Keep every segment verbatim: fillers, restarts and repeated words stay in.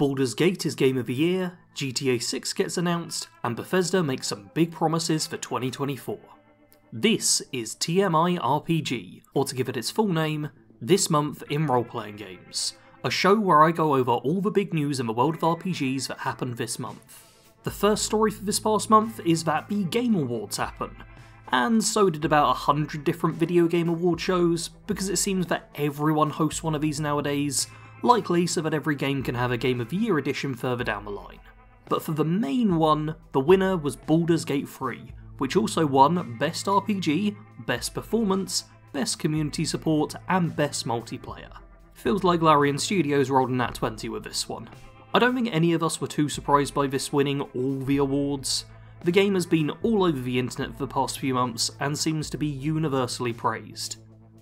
Baldur's Gate is Game of the Year, G T A six gets announced, and Bethesda makes some big promises for twenty twenty-four. This is T M I R P G, or to give it its full name, This Month in Role-Playing Games, a show where I go over all the big news in the world of R P Gs that happened this month. The first story for this past month is that the Game Awards happen, and so did about a hundred different video game award shows, because it seems that everyone hosts one of these nowadays, likely so that every game can have a Game of the Year edition further down the line. But for the main one, the winner was Baldur's Gate three, which also won Best R P G, Best Performance, Best Community Support, and Best Multiplayer. Feels like Larian Studios rolled a nat twenty with this one. I don't think any of us were too surprised by this winning all the awards. The game has been all over the internet for the past few months and seems to be universally praised.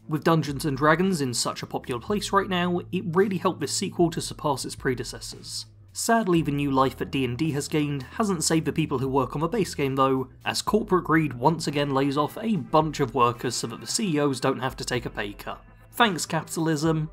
With Dungeons and Dragons in such a popular place right now, it really helped this sequel to surpass its predecessors. Sadly, the new life that D and D has gained hasn't saved the people who work on the base game though, as corporate greed once again lays off a bunch of workers so that the C E Os don't have to take a pay cut. Thanks, capitalism.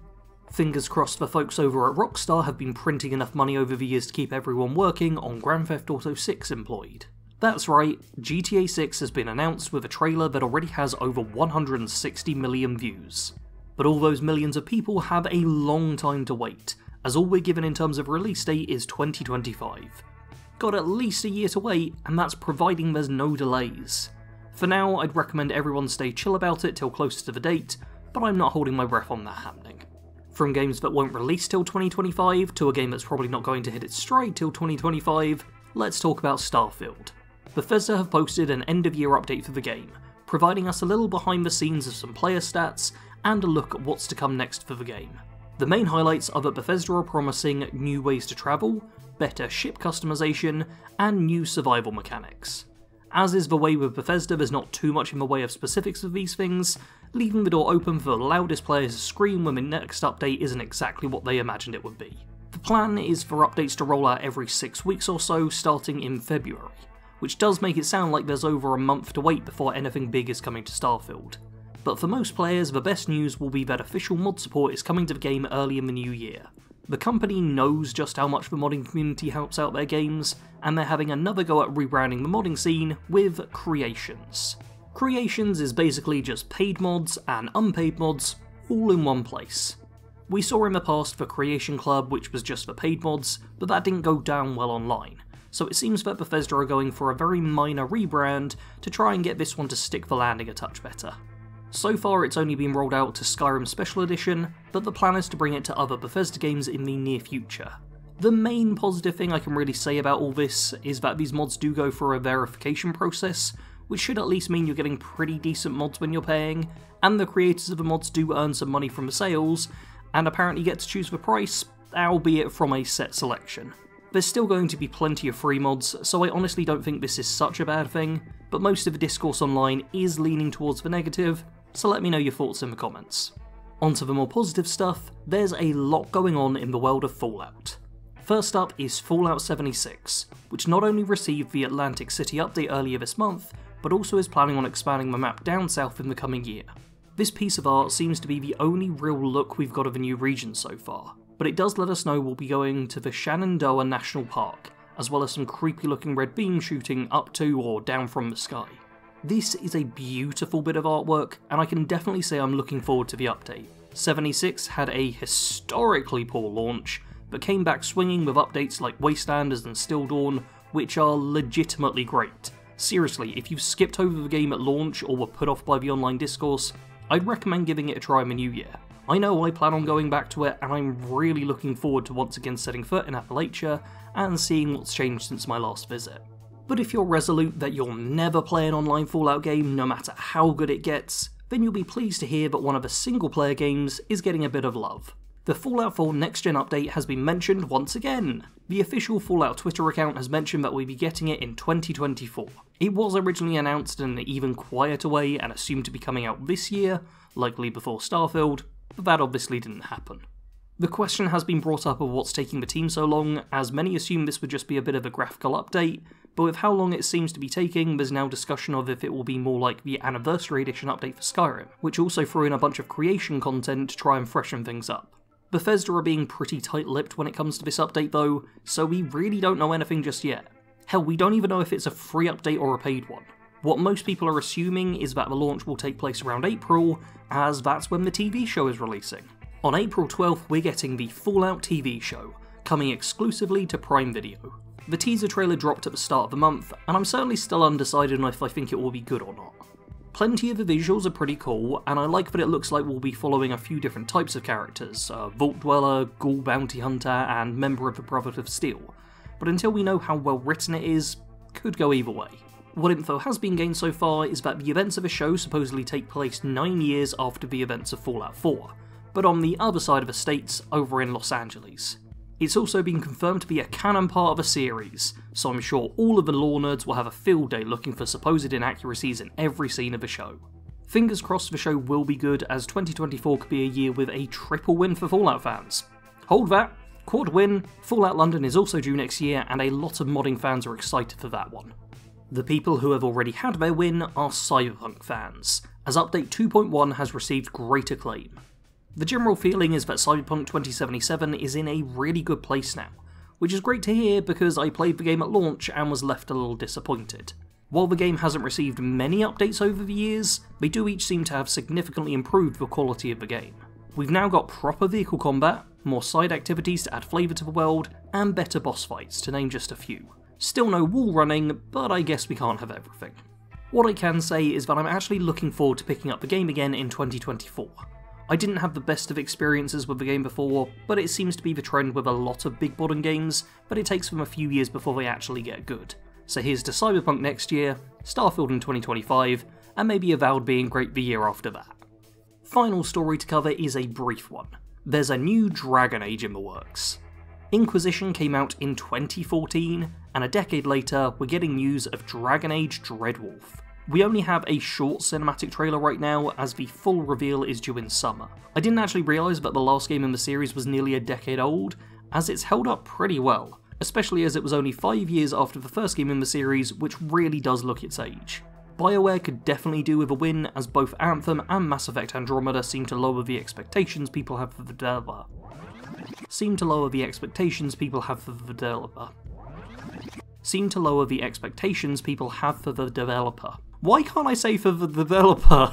Fingers crossed the folks over at Rockstar have been printing enough money over the years to keep everyone working on Grand Theft Auto six employed. That's right, G T A six has been announced with a trailer that already has over one hundred sixty million views. But all those millions of people have a long time to wait, as all we're given in terms of release date is twenty twenty-five. Got at least a year to wait, and that's providing there's no delays. For now, I'd recommend everyone stay chill about it till closer to the date, but I'm not holding my breath on that happening. From games that won't release till twenty twenty-five, to a game that's probably not going to hit its stride till twenty twenty-five, let's talk about Starfield. Bethesda have posted an end-of-year update for the game, providing us a little behind the scenes of some player stats and a look at what's to come next for the game. The main highlights are that Bethesda are promising new ways to travel, better ship customization, and new survival mechanics. As is the way with Bethesda, there's not too much in the way of specifics of these things, leaving the door open for the loudest players to scream when the next update isn't exactly what they imagined it would be. The plan is for updates to roll out every six weeks or so, starting in February. Which does make it sound like there's over a month to wait before anything big is coming to Starfield. But for most players, the best news will be that official mod support is coming to the game early in the new year. The company knows just how much the modding community helps out their games, and they're having another go at rebranding the modding scene with Creations. Creations is basically just paid mods and unpaid mods all in one place. We saw in the past the Creation Club, which was just for paid mods, but that didn't go down well online. So it seems that Bethesda are going for a very minor rebrand to try and get this one to stick the landing a touch better. So far it's only been rolled out to Skyrim Special Edition, but the plan is to bring it to other Bethesda games in the near future. The main positive thing I can really say about all this is that these mods do go for a verification process, which should at least mean you're getting pretty decent mods when you're paying, and the creators of the mods do earn some money from the sales, and apparently get to choose the price, albeit from a set selection. There's still going to be plenty of free mods, so I honestly don't think this is such a bad thing, but most of the discourse online is leaning towards the negative, so let me know your thoughts in the comments. Onto the more positive stuff, there's a lot going on in the world of Fallout. First up is Fallout seventy-six, which not only received the Atlantic City update earlier this month, but also is planning on expanding the map down south in the coming year. This piece of art seems to be the only real look we've got of a new region so far. But it does let us know we'll be going to the Shenandoah National Park, as well as some creepy looking red beam shooting up to or down from the sky. This is a beautiful bit of artwork, and I can definitely say I'm looking forward to the update. seventy-six had a historically poor launch, but came back swinging with updates like Wastelanders and Still Dawn, which are legitimately great. Seriously, if you've skipped over the game at launch or were put off by the online discourse, I'd recommend giving it a try in the new year. I know I plan on going back to it, and I'm really looking forward to once again setting foot in Appalachia and seeing what's changed since my last visit. But if you're resolute that you'll never play an online Fallout game no matter how good it gets, then you'll be pleased to hear that one of the single player games is getting a bit of love. The Fallout four Next Gen update has been mentioned once again. The official Fallout Twitter account has mentioned that we'll be getting it in twenty twenty-four. It was originally announced in an even quieter way and assumed to be coming out this year, likely before Starfield, but that obviously didn't happen. The question has been brought up of what's taking the team so long, as many assume this would just be a bit of a graphical update, but with how long it seems to be taking, there's now discussion of if it will be more like the Anniversary Edition update for Skyrim, which also threw in a bunch of creation content to try and freshen things up. Bethesda are being pretty tight-lipped when it comes to this update though, so we really don't know anything just yet. Hell, we don't even know if it's a free update or a paid one. What most people are assuming is that the launch will take place around April, as that's when the T V show is releasing. On April twelfth, we're getting the Fallout T V show, coming exclusively to Prime Video. The teaser trailer dropped at the start of the month, and I'm certainly still undecided on if I think it will be good or not. Plenty of the visuals are pretty cool, and I like that it looks like we'll be following a few different types of characters, a Vault Dweller, Ghoul Bounty Hunter, and member of the Brotherhood of Steel, but until we know how well written it is, could go either way. What info has been gained so far is that the events of the show supposedly take place nine years after the events of Fallout four, but on the other side of the states, over in Los Angeles. It's also been confirmed to be a canon part of a series, so I'm sure all of the lore nerds will have a field day looking for supposed inaccuracies in every scene of the show. Fingers crossed the show will be good, as twenty twenty-four could be a year with a triple win for Fallout fans. Hold that! Quad win! Fallout London is also due next year, and a lot of modding fans are excited for that one. The people who have already had their win are Cyberpunk fans, as Update two point one has received great acclaim. The general feeling is that Cyberpunk twenty seventy-seven is in a really good place now, which is great to hear because I played the game at launch and was left a little disappointed. While the game hasn't received many updates over the years, they do each seem to have significantly improved the quality of the game. We've now got proper vehicle combat, more side activities to add flavour to the world, and better boss fights, to name just a few. Still no wall running, but I guess we can't have everything. What I can say is that I'm actually looking forward to picking up the game again in twenty twenty-four. I didn't have the best of experiences with the game before, but it seems to be the trend with a lot of big modern games, but it takes them a few years before they actually get good. So here's to Cyberpunk next year, Starfield in twenty twenty-five, and maybe Avowed being great the year after that. Final story to cover is a brief one. There's a new Dragon Age in the works. Inquisition came out in twenty fourteen, and a decade later we're getting news of Dragon Age: Dreadwolf. We only have a short cinematic trailer right now, as the full reveal is due in summer. I didn't actually realise that the last game in the series was nearly a decade old, as it's held up pretty well, especially as it was only five years after the first game in the series, which really does look its age. BioWare could definitely do with a win, as both Anthem and Mass Effect Andromeda seem to lower the expectations people have for the developer. Seem to lower the expectations people have for the developer. Seem to lower the expectations people have for the developer. Why can't I say for the developer?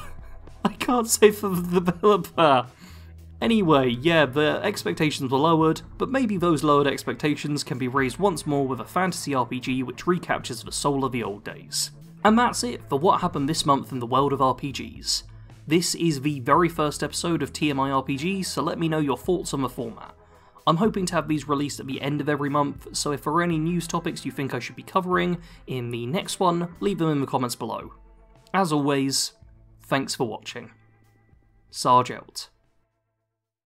I can't say for the developer. Anyway, yeah, the expectations were lowered, but maybe those lowered expectations can be raised once more with a fantasy R P G which recaptures the soul of the old days. And that's it for what happened this month in the world of R P Gs. This is the very first episode of T M I R P G, so let me know your thoughts on the format. I'm hoping to have these released at the end of every month, so if there are any news topics you think I should be covering in the next one, leave them in the comments below. As always, thanks for watching. Sarge out.